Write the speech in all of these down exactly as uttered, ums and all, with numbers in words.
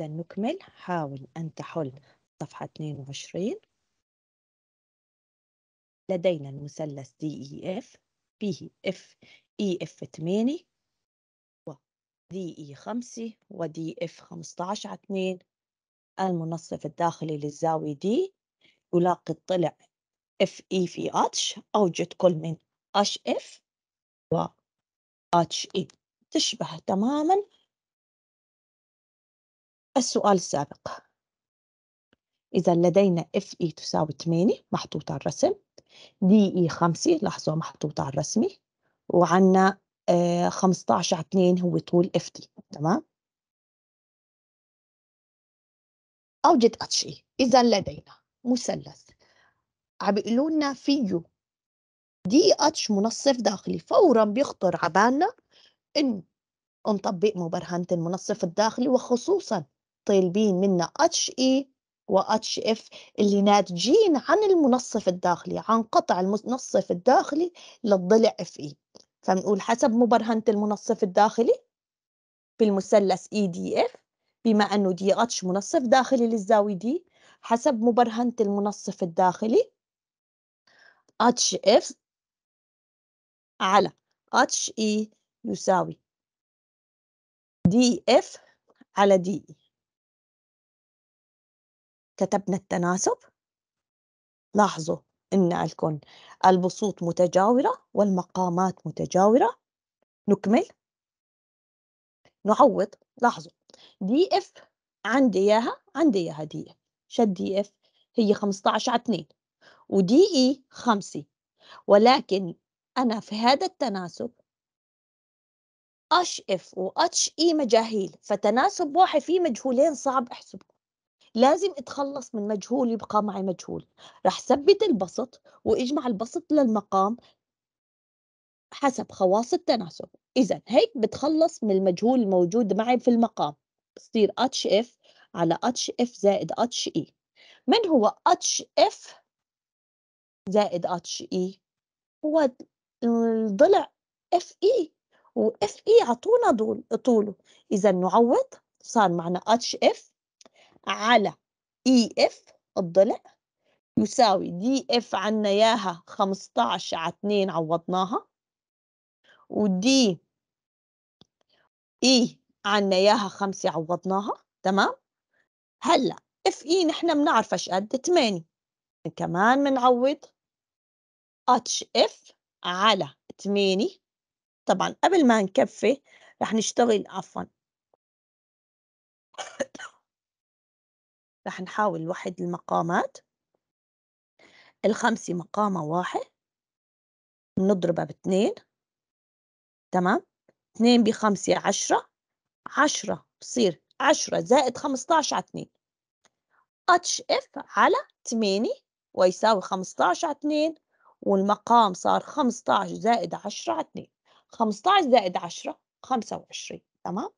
إذا نكمل. حاول أن تحل صفحة اثنين وعشرين. لدينا المثلث دي إي إف فيه F إي إف ثمانية و دي إي خمسة و دي إف خمسة عشر على اثنين. المنصف الداخلي للزاوية دي يلاقي الضلع إف إي في H، أوجد كل من إتش إف و إتش إي. تشبه تماما السؤال السابق. إذا لدينا إف إي تساوي ثمانية محطوط على الرسم، دي إي خمسة لاحظوا محطوط على الرسمي، وعنا آه خمسة عشر على اثنين هو طول إف دي. تمام؟ أوجد إتش إي. إذا لدينا مثلث عم بيقولوا لنا فيه دي اتش منصف داخلي، فورا بيخطر على بالنا إن نطبق مبرهنة المنصف الداخلي، وخصوصا طالبين منا اتش اي و اتش اف اللي ناتجين عن المنصف الداخلي، عن قطع المنصف الداخلي للضلع اف اي. فنقول حسب مبرهنة المنصف الداخلي في المثلث اي دي اف، بما انه دي اتش منصف داخلي للزاوية دي، حسب مبرهنة المنصف الداخلي اتش اف على اتش اي يساوي دي اف على دي اي. كتبنا التناسب. لاحظوا ان الكون البسوط متجاورة والمقامات متجاورة. نكمل نعوض. لاحظوا دي اف عندي اياها عندي اياها دي اف، شد دي اف هي خمسة عشر على اثنين ودي اي خمسة، ولكن أنا في هذا التناسب اتش اف و اتش اي مجاهيل، فتناسب واحد فيه مجهولين صعب احسبه، لازم اتخلص من مجهول يبقى معي مجهول. رح ثبت البسط واجمع البسط للمقام حسب خواص التناسب. إذا هيك بتخلص من المجهول الموجود معي في المقام، بصير اتش اف على اتش اف زائد اتش اي. من هو اتش اف زائد اتش اي؟ هو الضلع اف اي، واف اي عطونا طوله. اذا نعوض، صار معنا اتش اف على اي اف الضلع يساوي دي اف عنا اياها خمسة عشر على اثنين عوضناها، ودي اي عنا اياها خمسة عوضناها. تمام. هلا اف اي نحن بنعرفش قد ثمانية، كمان بنعوض اتش اف على ثمانية. طبعا قبل ما نكفي رح نشتغل عفوا رح نحاول نوحد المقامات. الخمسة مقامة واحد بنضربها باثنين. تمام. اثنين بخمسة عشرة، عشرة بصير عشرة زائد خمسة عشر على اثنين، اتش اف على ثمانية ويساوي خمسة عشر على اثنين، والمقام صار خمسة عشر زائد عشرة على اثنين، خمسة عشر زائد عشرة خمسة وعشرين. تمام.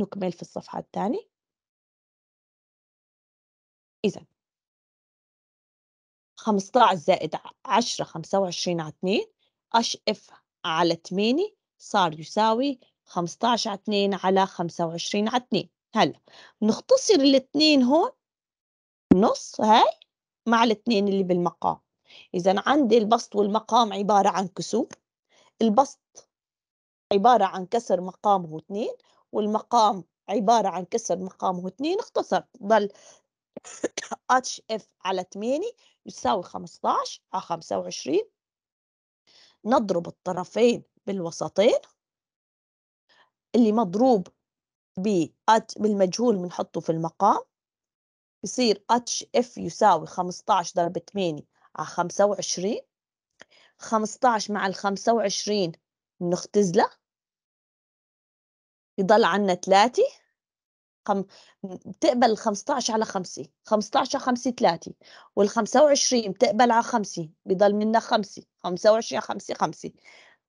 نكمل في الصفحة الثانية. إذا خمسة عشر زائد عشرة خمسة وعشرين على اثنين، اش اف على ثمانية صار يساوي خمسة عشر على اثنين على خمسة وعشرين على اثنين. هلا نختصر الاثنين هون نص هاي مع الاثنين اللي بالمقام. إذا عندي البسط والمقام عبارة عن كسور، البسط عبارة عن كسر مقامه اثنين، والمقام عبارة عن كسر مقامه اثنين. اختصر ضل اتش اف على ثمانية يساوي خمسة عشر على خمسة وعشرين. نضرب الطرفين بالوسطين، اللي مضروب بالمجهول بنحطه في المقام، يصير اتش اف يساوي خمسة عشر ضرب ثمانية على خمسة وعشرين. خمسة عشر مع الخمسة وعشرين بنختزله، يضل عنا ثلاثة. خم... بتقبل خمسة عشر على خمسة، خمسة عشر على خمسة ثلاثة، والخمسة وعشرين بتقبل على خمسة بضل منا خمسة، خمسة وعشرين على خمسة خمسة،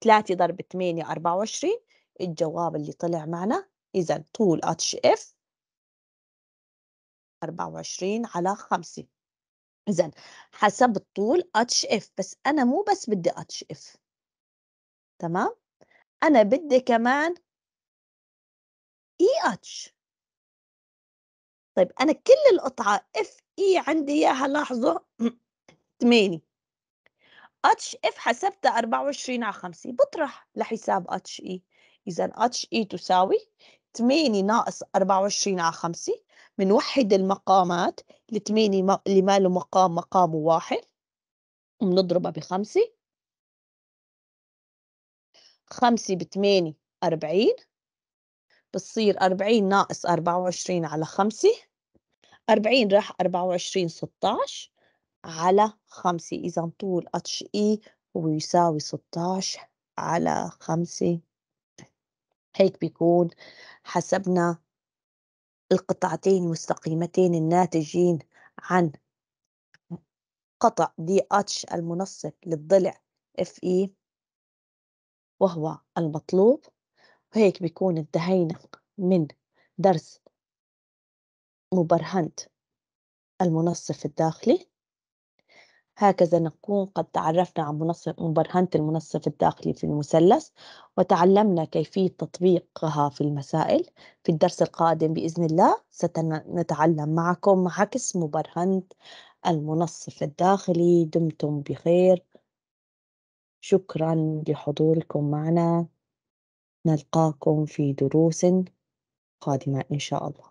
ثلاثة ضرب ثمانية أربعة وعشرين. الجواب اللي طلع معنا إذا طول اتش اف أربعة وعشرين على خمسة. إذا حسب الطول اتش اف، بس أنا مو بس بدي اتش اف. تمام؟ أنا بدي كمان اي اتش. طيب أنا كل القطعة اف اي عندي إياها لاحظوا ثمانية، اتش اف حسبتها أربعة وعشرين على خمسة، بطرح لحساب اتش اي. إذا اتش اي تساوي ثمانية ناقص أربعة وعشرين على خمسة، بنوحد المقامات، الثمانية اللي ما له مقام مقامه واحد، وبنضربها بخمسة، خمسة بثمانية أربعين، بتصير أربعين ناقص أربعة وعشرين على خمسة، أربعين راح أربعة وعشرين ستاشر على خمسة. إذا طول اتش اي هو يساوي ستاشر على خمسة. هيك بيكون حسبنا القطعتين المستقيمتين الناتجين عن قطع دي اتش المنصب للضلع اف اي وهو المطلوب. وهيك بيكون انتهينا من درس مبرهنة المنصف الداخلي. هكذا نكون قد تعرفنا عن منصف مبرهنة المنصف الداخلي في المثلث، وتعلمنا كيفية تطبيقها في المسائل. في الدرس القادم بإذن الله سنتعلم معكم عكس مبرهنة المنصف الداخلي. دمتم بخير، شكرا لحضوركم معنا، نلقاكم في دروس قادمة إن شاء الله.